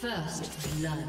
First blood.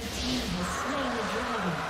Red team has slain the dragon.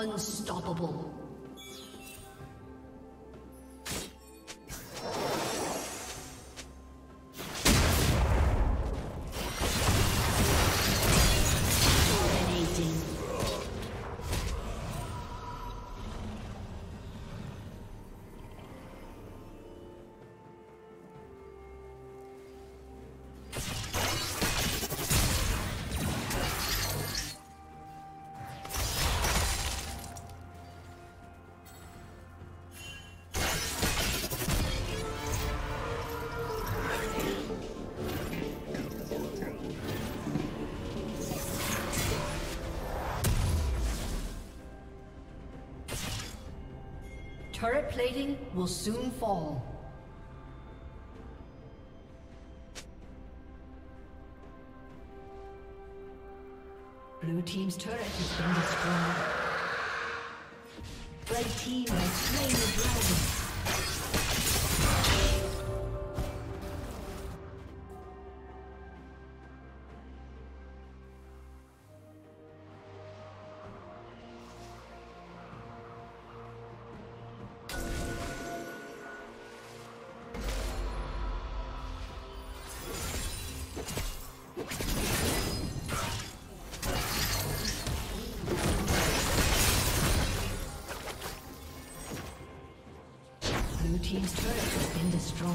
Unstoppable. Turret plating will soon fall. Blue team's turret has been destroyed. Red team has slain the dragon. Team's turret has been destroyed.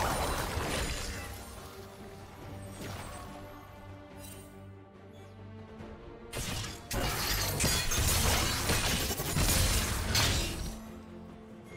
Team's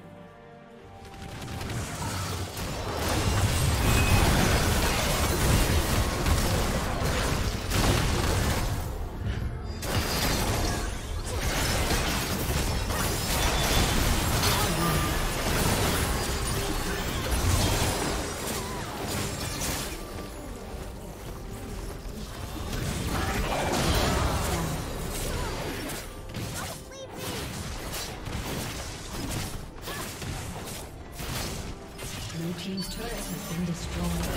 destroyed. Blue team's turret has been destroyed. Team's turret has been destroyed.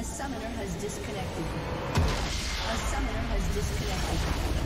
A summoner has disconnected.